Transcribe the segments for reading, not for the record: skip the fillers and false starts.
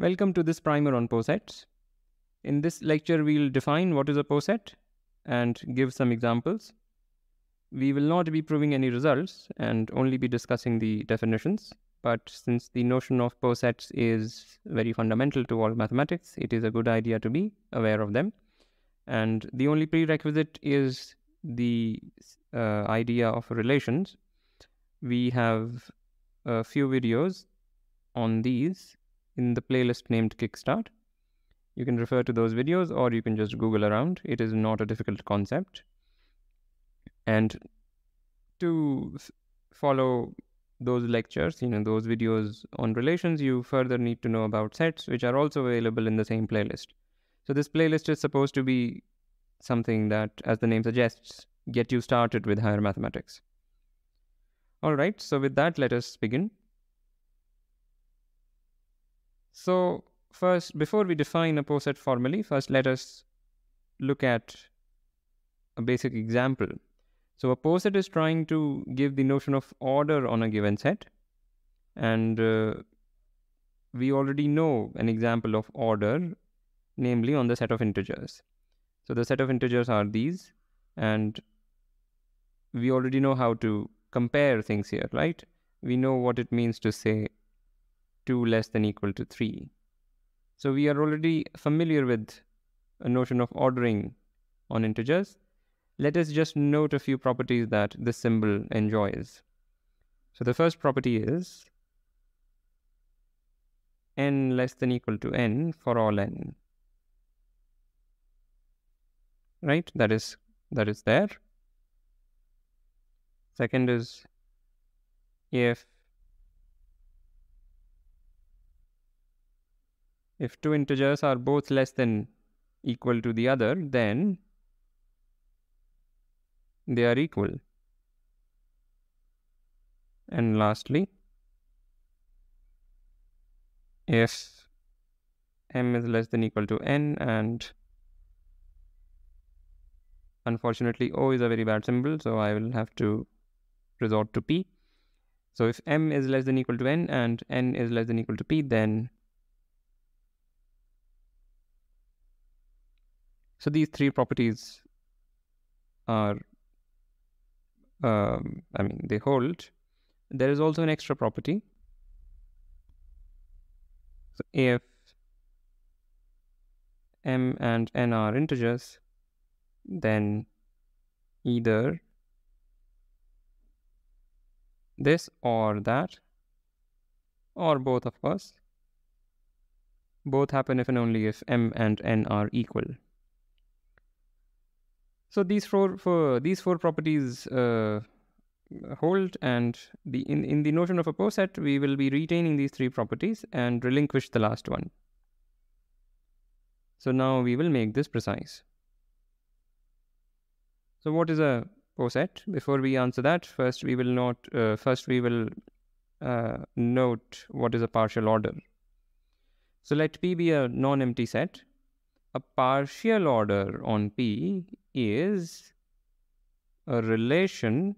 Welcome to this primer on posets. In this lecture, we will define what is a poset and give some examples. We will not be proving any results and only be discussing the definitions. But since the notion of posets is very fundamental to all mathematics, it is a good idea to be aware of them. And the only prerequisite is the idea of relations. We have a few videos on these in the playlist named Kickstart. You can refer to those videos or you can just Google around. It is not a difficult concept. And to follow those lectures, those videos on relations, you further need to know about sets, which are also available in the same playlist. So this playlist is supposed to be something that, as the name suggests, get you started with higher mathematics. All right, so with that, let us begin. So first, before we define a poset formally, first let us look at a basic example. So a poset is trying to give the notion of order on a given set. And we already know an example of order, namely on the set of integers. So the set of integers are these, and we already know how to compare things here, right? We know what it means to say 2 less than equal to 3. So we are already familiar with a notion of ordering on integers. Let us just note a few properties that this symbol enjoys. So the first property is n less than equal to n for all n. Right? That is there. Second is if two integers are both less than equal to the other, then they are equal. And lastly, if m is less than equal to n, and unfortunately O is a very bad symbol, so I will have to resort to P. So if m is less than equal to n and n is less than equal to P, then... So these three properties are... they hold. There is also an extra property. So if m and n are integers, then either this or that, or both, of course. Both happen if and only if m and n are equal. So these four properties hold, and in the notion of a poset, we will be retaining these three properties and relinquish the last one. So now we will make this precise. So what is a poset? Before we answer that, first we will note what is a partial order. So let P be a non-empty set. A partial order on P is a relation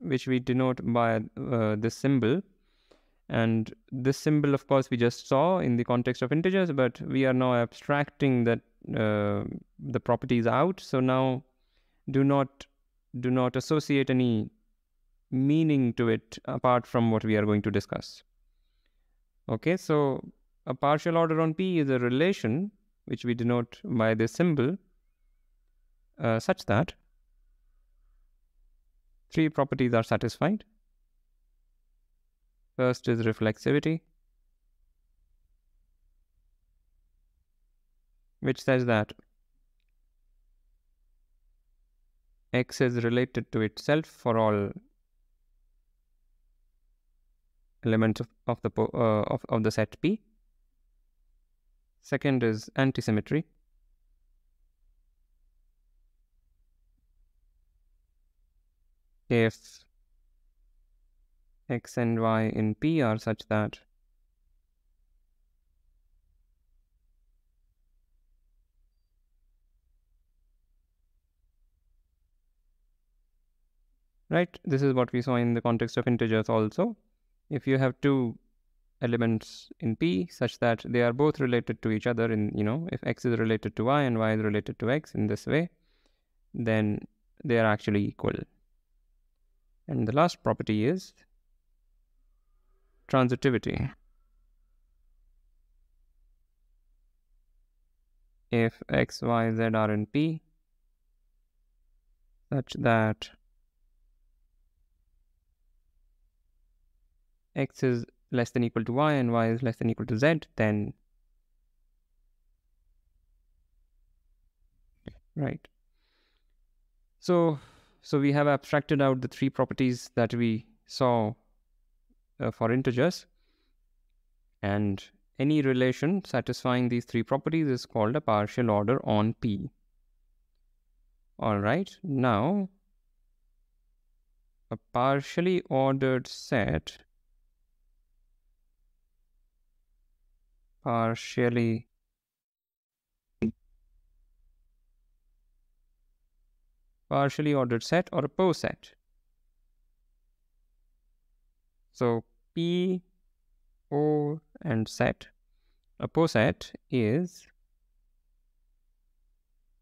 which we denote by this symbol, and this symbol, of course, we just saw in the context of integers, but we are now abstracting that the properties out. So now do not associate any meaning to it apart from what we are going to discuss. Okay, so a partial order on P is a relation which we denote by this symbol, such that three properties are satisfied. First is reflexivity, which says that X is related to itself for all elements of the set P. Second is antisymmetry, if X and Y in P are such that right, this is what we saw in the context of integers also. If you have two elements in P such that they are both related to each other in, if X is related to Y and Y is related to X in this way, then they are actually equal. And the last property is transitivity. If X, Y, Z are in P such that X is less than equal to Y and Y is less than equal to Z, then right. So we have abstracted out the three properties that we saw for integers, and any relation satisfying these three properties is called a partial order on P. All right, now a partially ordered set partially ordered set or a poset. So P, O, and set. A poset is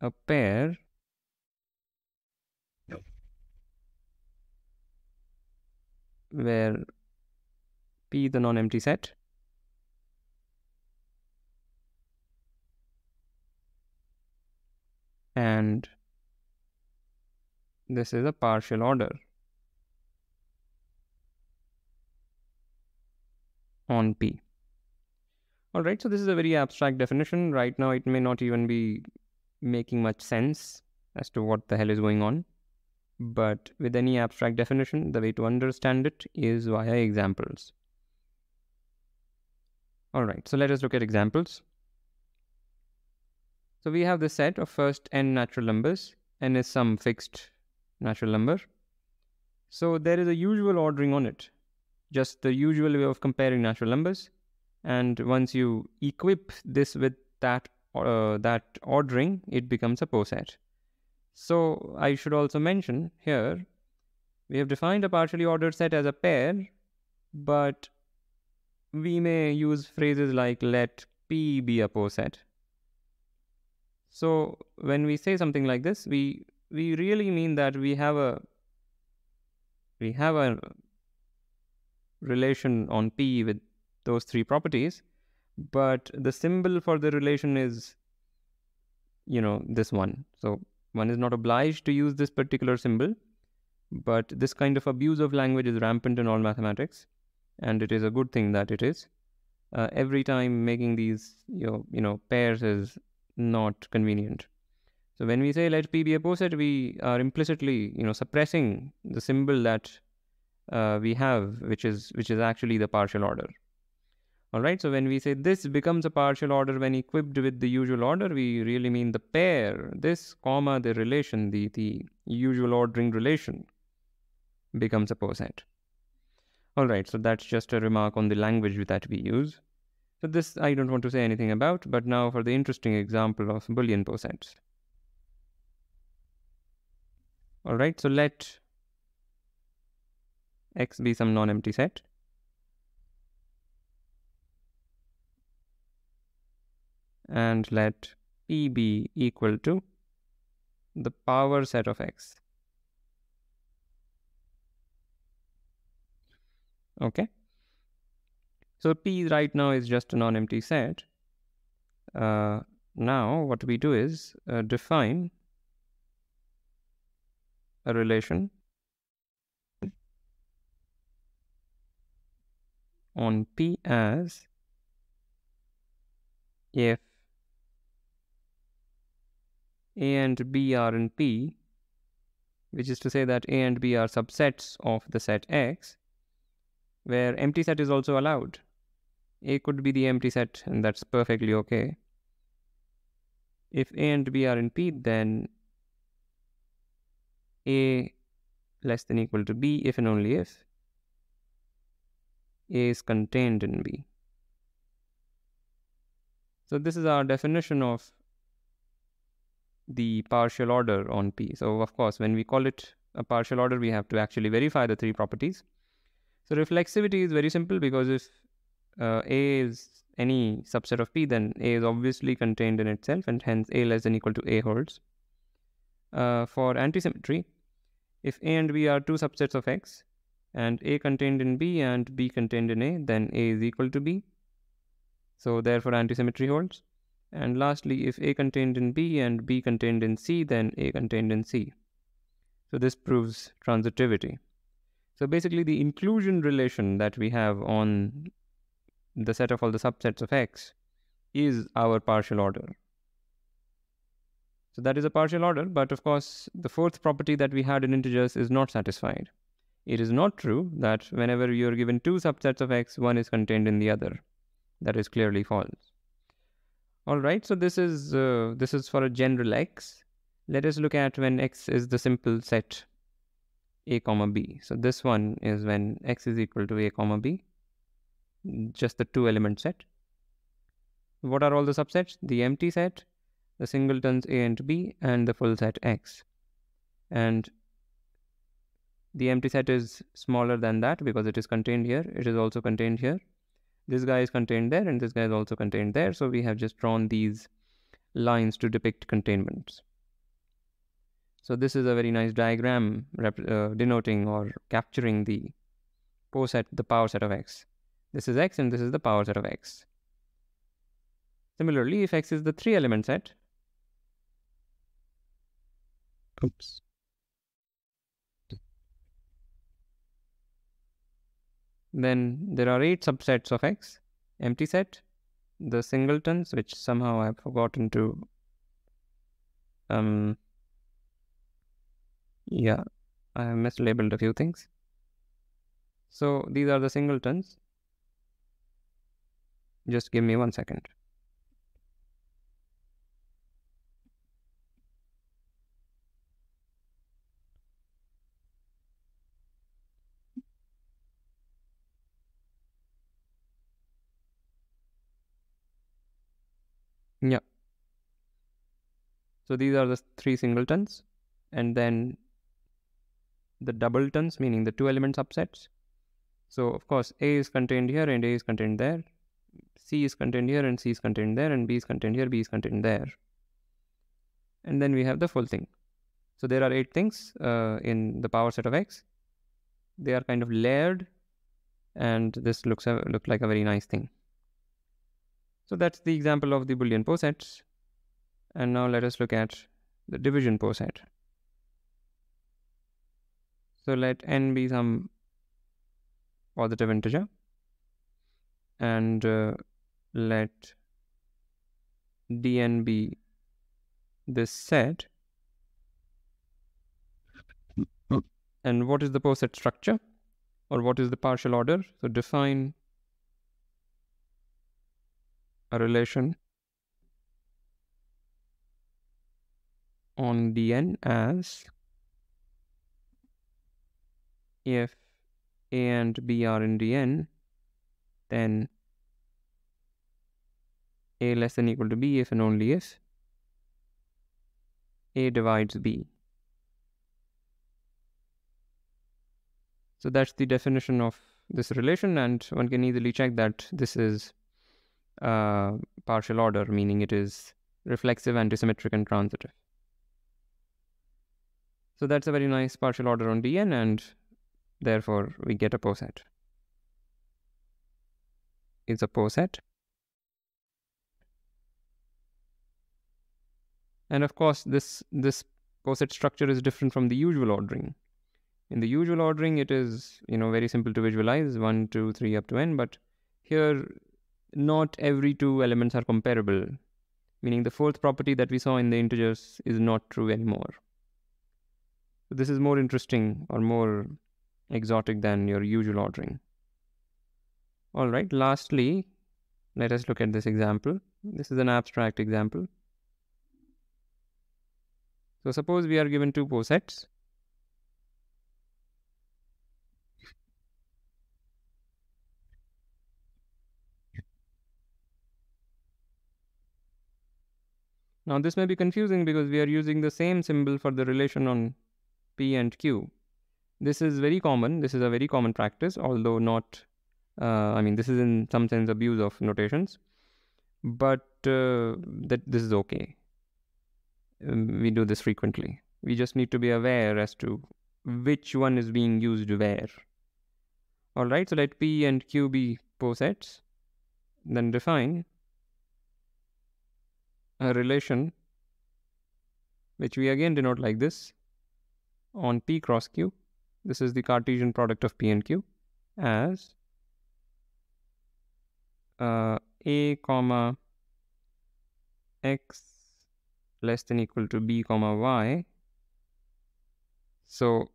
a pair where P is the non-empty set and this is a partial order on P. All right, so this is a very abstract definition. Right now, it may not even be making much sense as to what the hell is going on. But with any abstract definition, the way to understand it is via examples. All right, so let us look at examples. So we have the set of first n natural numbers. N is some fixed natural number. So there is a usual ordering on it, just the usual way of comparing natural numbers. And once you equip this with that, that ordering, it becomes a poset. So I should also mention here, we have defined a partially ordered set as a pair, but we may use phrases like let P be a poset. So when we say something like this, we really mean that we have a relation on P with those three properties, but the symbol for the relation is, this one. So one is not obliged to use this particular symbol, but this kind of abuse of language is rampant in all mathematics, and it is a good thing that it is. Every time making these pairs is not convenient. So when we say let P be a poset, we are implicitly suppressing the symbol that we have, which is actually the partial order. All right, so when we say this becomes a partial order when equipped with the usual order, we really mean the pair, this comma, the relation, the usual ordering relation becomes a poset. All right, so that's just a remark on the language that we use. So this I don't want to say anything about, but now for the interesting example of Boolean posets. All right, so let X be some non-empty set. And let P be equal to the power set of X. Okay. So P right now is just a non-empty set. Now what we do is define a relation on P as if A and B are in P, which is to say that A and B are subsets of the set X, where empty set is also allowed. A could be the empty set, and that's perfectly okay. If A and B are in P, then A less than equal to B, if and only if A is contained in B. So this is our definition of the partial order on P. So of course, when we call it a partial order, we have to actually verify the three properties. So reflexivity is very simple, because if A is any subset of P, then A is obviously contained in itself, and hence A less than equal to A holds. For antisymmetry, if A and B are two subsets of X, and A contained in B and B contained in A, then A is equal to B. So therefore antisymmetry holds. And lastly, if A contained in B and B contained in C, then A contained in C. So this proves transitivity. So basically the inclusion relation that we have on the set of all the subsets of X is our partial order. So that is a partial order, but of course the fourth property that we had in integers is not satisfied. It is not true that whenever you are given two subsets of X, one is contained in the other. That is clearly false. All right, so this is for a general X. Let us look at when X is the simple set A comma B. So this one is when X is equal to A comma B, just the two element set. What are all the subsets? The empty set, the singletons A and B, and the full set X. And the empty set is smaller than that because it is contained here. It is also contained here. This guy is contained there, and this guy is also contained there. So we have just drawn these lines to depict containments. So this is a very nice diagram denoting or capturing the poset, the power set of X. This is X, and this is the power set of X. Similarly, if X is the three element set, then there are 8 subsets of X: empty set, the singletons, which somehow I've forgotten to I have mislabeled a few things. So these are the singletons. Just give me 1 second. Yeah. So these are the 3 singletons, and then the doubletons, meaning the two element subsets. So of course A is contained here and A is contained there. C is contained here and C is contained there, and B is contained here, B is contained there. And then we have the full thing. So there are 8 things in the power set of X. They are kind of layered, and this looks like a very nice thing. So that's the example of the Boolean posets. And now let us look at the division poset. So let n be some positive integer, and let dn be this set. And what is the poset structure, or what is the partial order? So define a relation on dn as if A and B are in dn, then A less than equal to B if and only if A divides B. So that's the definition of this relation, and one can easily check that this is partial order, meaning it is reflexive, antisymmetric, and transitive. So that's a very nice partial order on dn, and therefore we get a poset. It's a poset. And of course this poset structure is different from the usual ordering. In the usual ordering it is, very simple to visualize, 1, 2, 3 up to n, but here not every two elements are comparable, meaning the fourth property that we saw in the integers is not true anymore. So this is more interesting or more exotic than your usual ordering. All right, lastly, let us look at this example. This is an abstract example. So suppose we are given two posets. Now this may be confusing because we are using the same symbol for the relation on P and Q. This is a very common practice, although not I mean, this is in some sense abuse of notations, but that this is okay. We do this frequently. We just need to be aware as to which one is being used where. All right, so let P and Q be posets, then define a relation which we again denote like this on P cross Q. This is the Cartesian product of P and Q as A comma X less than equal to B comma Y. So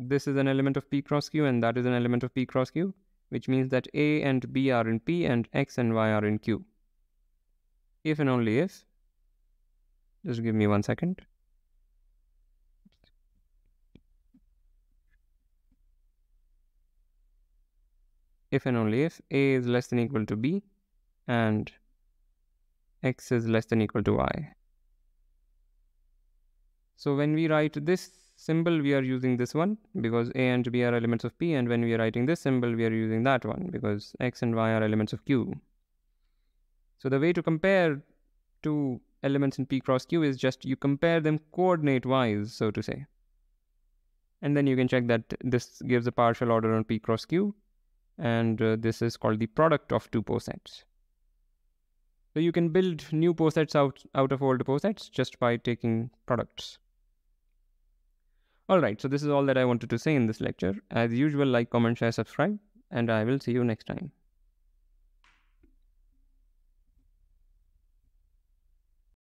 this is an element of P cross Q and that is an element of P cross Q, which means that A and B are in P and X and Y are in Q. If and only if, just give me 1 second. If and only if A is less than equal to B and X is less than equal to Y. So when we write this symbol, we are using this one because A and B are elements of P, and when we are writing this symbol, we are using that one because X and Y are elements of Q. So the way to compare two elements in P cross Q is just you compare them coordinate-wise, so to say. And then you can check that this gives a partial order on P cross Q, and this is called the product of two posets. So you can build new posets out of old posets just by taking products. All right, so this is all that I wanted to say in this lecture. As usual, like, comment, share, subscribe, and I will see you next time.